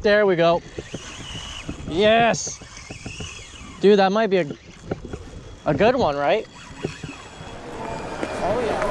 There we go. Yes! Dude, that might be a good one, right? Oh yeah.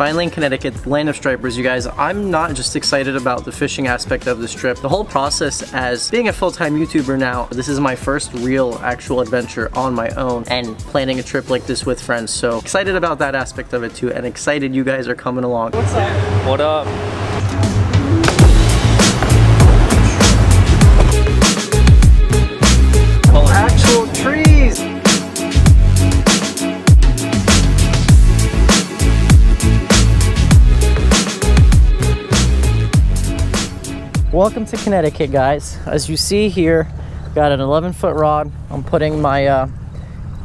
Finally in Connecticut, the land of stripers, you guys. I'm not just excited about the fishing aspect of this trip. The whole process as being a full-time YouTuber now, this is my first real actual adventure on my own and planning a trip like this with friends. So excited about that aspect of it too, and excited you guys are coming along. What's up? What up? Welcome to Connecticut, guys. As you see here, got an 11-foot rod. I'm putting my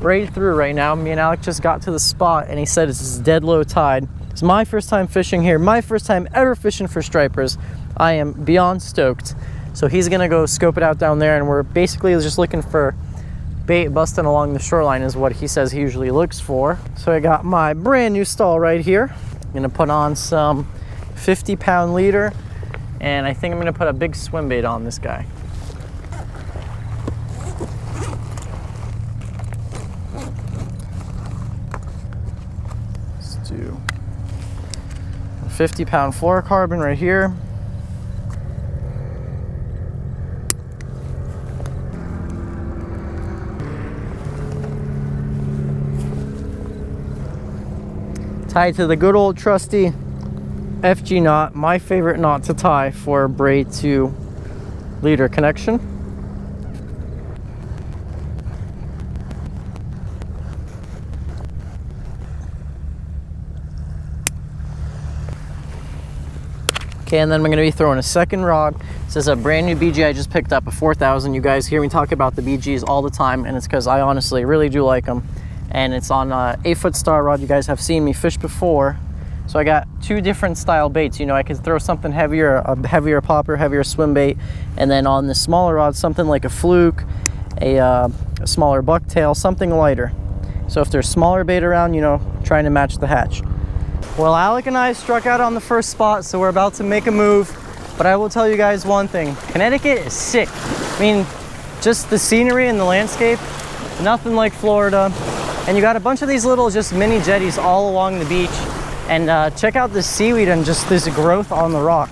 braid through right now. Me and Alec just got to the spot and he said it's dead low tide. It's my first time fishing here, my first time ever fishing for stripers. I am beyond stoked. So he's gonna go scope it out down there, and we're basically just looking for bait busting along the shoreline is what he says he usually looks for. So I got my brand new stall right here. I'm gonna put on some 50-pound leader. And I think I'm gonna put a big swim bait on this guy. Let's do a 50-pound fluorocarbon right here. Tie to the good old trusty FG knot, my favorite knot to tie for a braid to leader connection. Okay, and then I'm going to be throwing a second rod. This is a brand new BG I just picked up, a 4000. You guys hear me talk about the BGs all the time, and it's because I honestly really do like them. And it's on an 8-foot star rod. You guys have seen me fish before. So I got two different style baits. You know, I could throw something heavier, a heavier popper, heavier swim bait, and then on the smaller rod, something like a fluke, a smaller bucktail, something lighter. So if there's smaller bait around, you know, trying to match the hatch. Well, Alec and I struck out on the first spot, so we're about to make a move. But I will tell you guys one thing, Connecticut is sick. I mean, just the scenery and the landscape, nothing like Florida. And you got a bunch of these little just mini jetties all along the beach. And check out this seaweed and just this growth on the rock.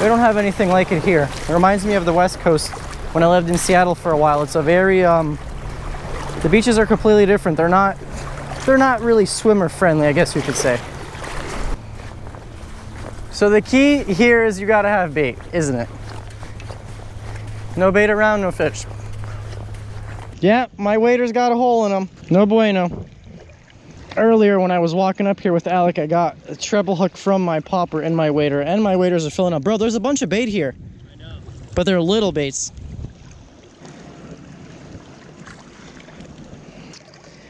We don't have anything like it here. It reminds me of the West Coast when I lived in Seattle for a while. It's a very, the beaches are completely different. They're not really swimmer friendly, I guess you could say. So the key here is you gotta have bait, isn't it? No bait around, no fish. Yeah, my waiter's got a hole in them. No bueno. Earlier when I was walking up here with Alec, I got a treble hook from my popper and my wader, and my waders are filling up. Bro, there's a bunch of bait here. I know. But they're little baits.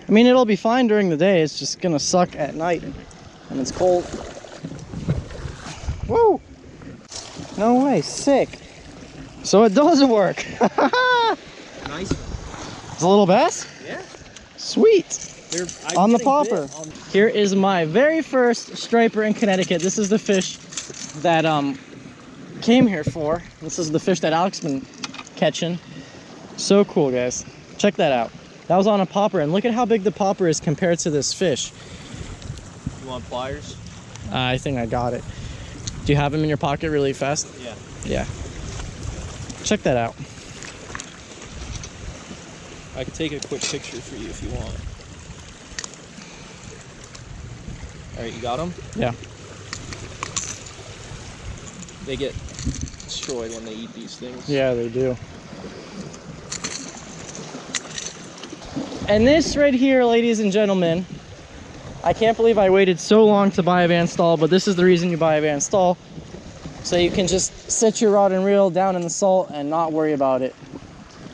I mean, it'll be fine during the day. It's just gonna suck at night and it's cold. Woo! No way, sick. So it doesn't work. Nice. It's a little bass? Yeah. Sweet. On the popper. Here is my very first striper in Connecticut. This is the fish that came here for. This is the fish that Alec's been catching. So cool, guys. Check that out. That was on a popper, and look at how big the popper is compared to this fish. You want pliers? I think I got it. Do you have them in your pocket really fast? Yeah. Yeah. Check that out. I can take a quick picture for you if you want. All right, you got them? Yeah. They get destroyed when they eat these things. Yeah, they do. And this right here, ladies and gentlemen, I can't believe I waited so long to buy a Van Staal, but this is the reason you buy a Van Staal. So you can just set your rod and reel down in the salt and not worry about it.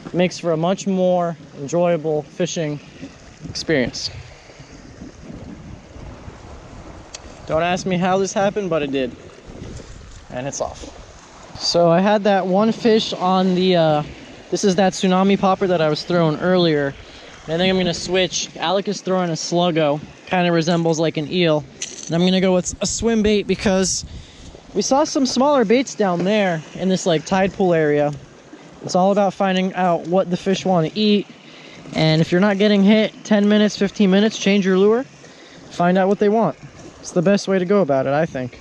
It makes for a much more enjoyable fishing experience. Don't ask me how this happened, but it did. and it's off. So I had that one fish on the, this is that tsunami popper that I was throwing earlier. And I think I'm going to switch. Alec is throwing a sluggo, kind of resembles like an eel. And I'm going to go with a swim bait because we saw some smaller baits down there in this like tide pool area. It's all about finding out what the fish want to eat. And if you're not getting hit 10 minutes, 15 minutes, change your lure, find out what they want. It's the best way to go about it, I think.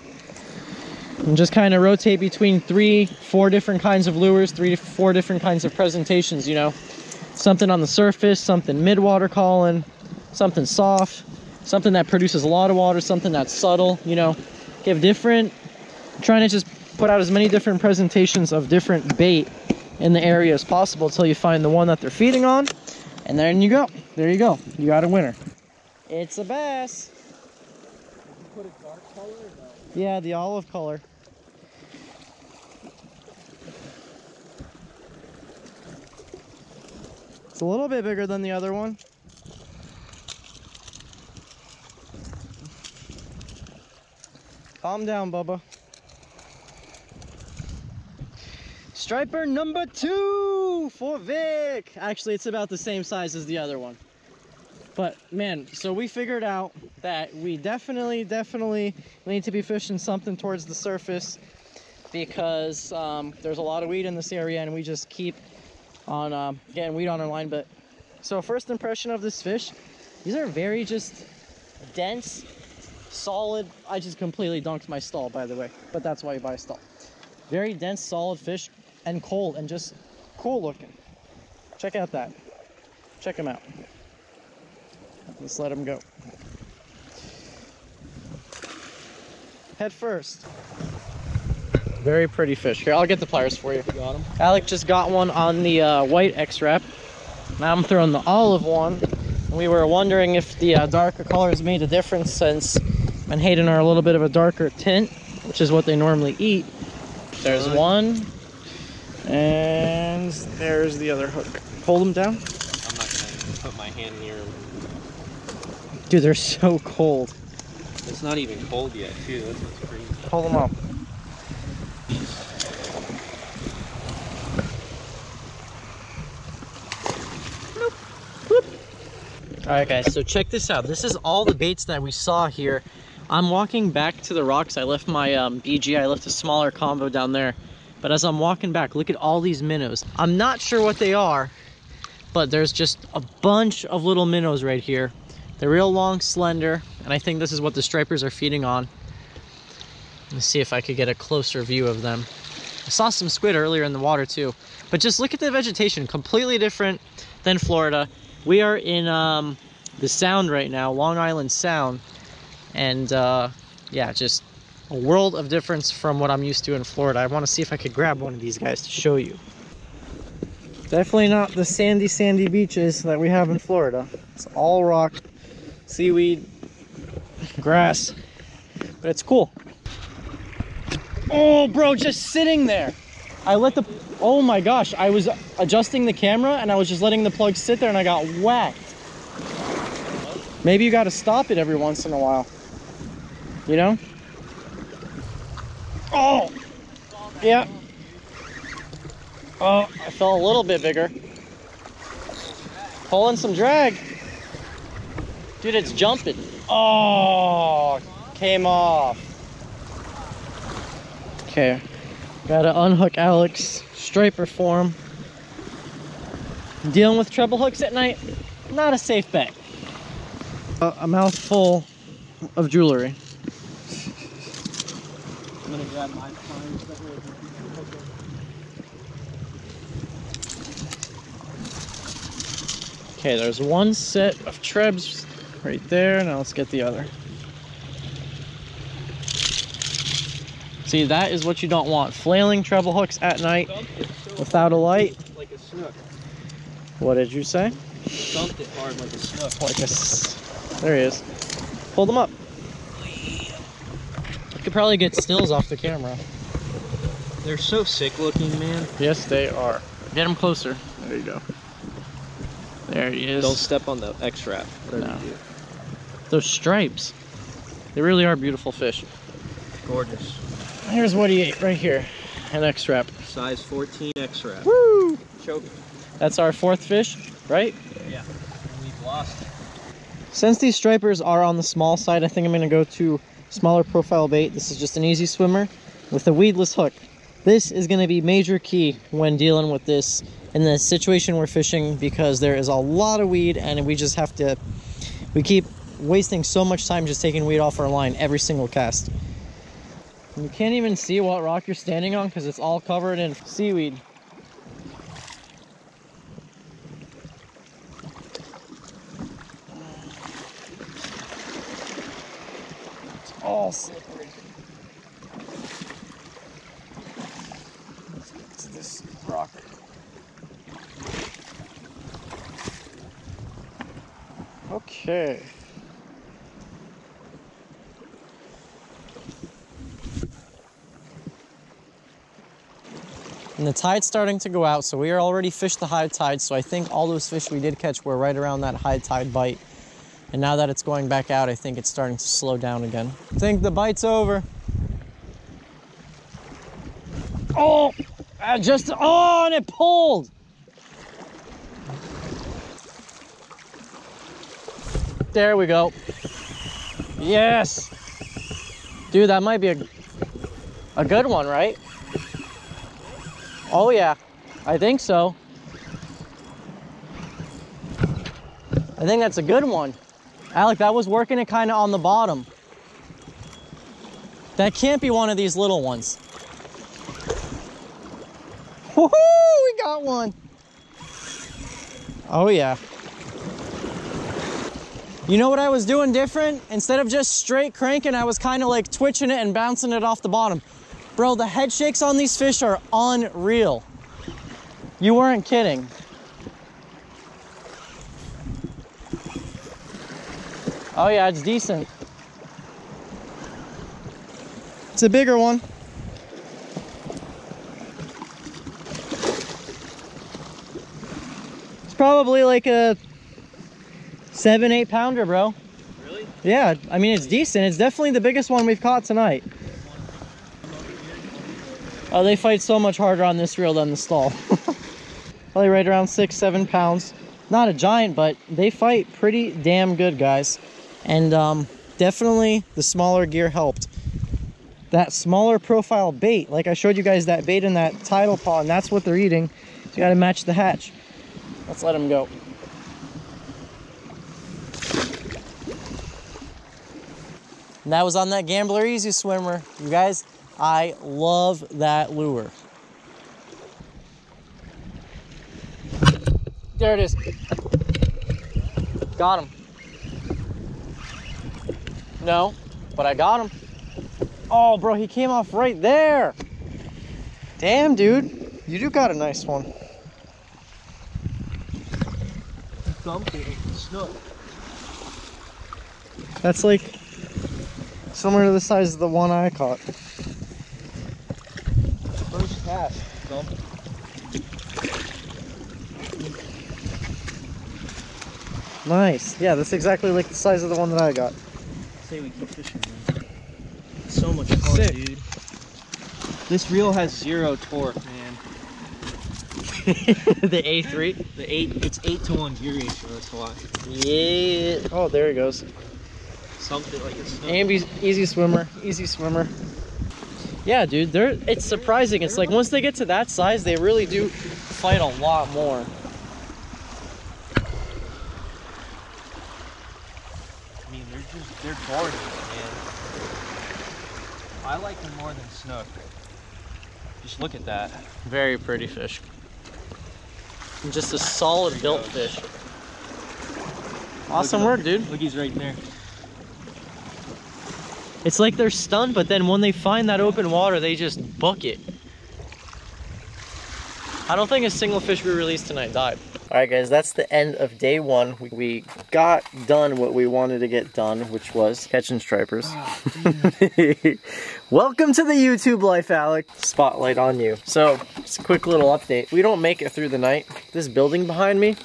And just kind of rotate between 3-4 different kinds of lures, 3 to 4 different kinds of presentations, you know. Something on the surface, something mid-water calling, something soft, something that produces a lot of water, something that's subtle, you know. Give different, trying to just put out as many different presentations of different bait in the area as possible until you find the one that they're feeding on. And then you go, there you go, you got a winner. It's a bass. Put a dark color in that. Yeah, the olive color. It's a little bit bigger than the other one. Calm down, Bubba. Striper number 2 for Vic. Actually, it's about the same size as the other one. But man, so we figured out that we definitely need to be fishing something towards the surface because there's a lot of weed in this area and we just keep on getting weed on our line. But so first impression of this fish, these are very just dense, solid. I just completely dunked my stall, by the way, but that's why you buy a stall. Very dense, solid fish and cold and just cool looking. Check out that. Check them out. Let's let him go. Head first. Very pretty fish. Here, I'll get the pliers for you. Got him. Alec just got one on the white X-Rap. Now I'm throwing the olive one. We were wondering if the darker colors made a difference since Menhaden are a little bit of a darker tint, which is what they normally eat. There's one. And there's the other hook. Hold them down. I'm not going to put my hand near them. Dude, they're so cold. It's not even cold yet, too. That's what's crazy. Pull them up. Alright guys, so check this out. This is all the baits that we saw here. I'm walking back to the rocks. I left my BG. I left a smaller combo down there. But as I'm walking back, look at all these minnows. I'm not sure what they are, but there's just a bunch of little minnows right here. They're real long, slender, and I think this is what the stripers are feeding on. Let's see if I could get a closer view of them. I saw some squid earlier in the water too, but just look at the vegetation, completely different than Florida. We are in the Sound right now, Long Island Sound, and yeah, just a world of difference from what I'm used to in Florida. I want to see if I could grab one of these guys to show you. Definitely not the sandy beaches that we have in Florida. It's all rock. Seaweed, grass, but it's cool. Oh, bro, just sitting there. I let the, oh my gosh, I was adjusting the camera and I was just letting the plug sit there and I got whacked. Maybe you gotta stop it every once in a while, you know? Oh, yeah. Oh, I felt a little bit bigger. Pulling some drag. Dude, it's jumping. Oh, came off. Okay, gotta unhook Alex, striper form. Dealing with treble hooks at night, not a safe bet. A mouthful of jewelry. I'm gonna grab my pliers. Okay, there's one set of trebs. Right there, now let's get the other. See, that is what you don't want. Flailing treble hooks at night without a light. Like a snook. What did you say? Dumped it hard like a snook. Like a... There he is. Pull them up. I could probably get stills off the camera. They're so sick looking, man. Yes, they are. Get them closer. There you go. There he is. Don't step on the X-Wrap. No. Those stripes, they really are beautiful fish. Gorgeous. Here's what he ate right here, an X-Rap. Size 14 X-Rap. Woo! Choke. That's our fourth fish, right? Yeah. We've lost. Since these stripers are on the small side, I think I'm going to go to smaller profile bait. This is just an easy swimmer with a weedless hook. This is going to be major key when dealing with this in the situation we're fishing, because there is a lot of weed and we just have to, we keep wasting so much time just taking weed off our line every single cast. You can't even see what rock you're standing on because it's all covered in seaweed. It's all slippery. Let's get to this rock. Okay. And the tide's starting to go out, so we are already fished the high tide, so I think all those fish we did catch were right around that high tide bite. And now that it's going back out, I think it's starting to slow down again. I think the bite's over. Oh! Oh, and it pulled! There we go. Yes! Dude, that might be a good one, right? Oh yeah, I think so. I think that's a good one. Alec, that was working it kind of on the bottom. That can't be one of these little ones. Woohoo, we got one. Oh yeah. You know what I was doing different? Instead of just straight cranking, I was kind of like twitching it and bouncing it off the bottom. Bro, the head shakes on these fish are unreal. You weren't kidding. Oh yeah, it's decent. It's a bigger one. It's probably like a 7-8 pounder, bro. Really? Yeah, I mean, it's decent. It's definitely the biggest one we've caught tonight. Oh, they fight so much harder on this reel than the stall. Probably right around 6-7 pounds. Not a giant, but they fight pretty damn good, guys. And definitely the smaller gear helped. That smaller profile bait, like I showed you guys that bait in that tidal pond, that's what they're eating. So you gotta match the hatch. Let's let them go. And that was on that Gambler EZ Swimmer, you guys. I love that lure. There it is. Got him. No, but I got him. Oh, bro, he came off right there. Damn, dude. You do got a nice one. Snook. That's like similar to the size of the one I caught. First cast. Nice. Yeah, that's exactly like the size of the one that I got. Say we keep fishing, man. It's so much fun, dude. This reel has zero torque, man. The A3? The 8. It's 8-to-1 gear ratio. That's a lot. Yeah. Oh, there he goes. Something like a snook. EZ Swimmer. Yeah, dude, it's surprising. It's like once they get to that size, they really do fight a lot more. I mean, they're gorgeous, man. I like them more than snook. Just look at that. Very pretty fish. And just a solid built fish. Awesome work, dude. Look, he's right there. It's like they're stunned, but then when they find that open water, they just book it. I don't think a single fish we released tonight died. All right, guys, that's the end of day one. We got done what we wanted to get done, which was catching stripers. Oh, welcome to the YouTube life, Alec. Spotlight on you. So, just a quick little update. We don't make it through the night. This building behind me,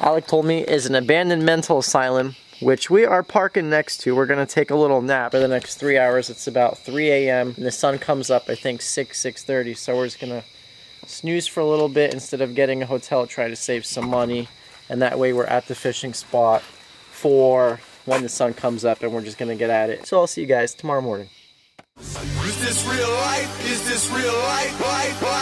Alec told me, is an abandoned mental asylum which we are parking next to. We're gonna take a little nap for the next 3 hours. It's about 3 a.m. and the sun comes up, I think 6, 6:30. So we're just gonna snooze for a little bit instead of getting a hotel, try to save some money. And that way we're at the fishing spot for when the sun comes up and we're just gonna get at it. So I'll see you guys tomorrow morning. Is this real life? Is this real life?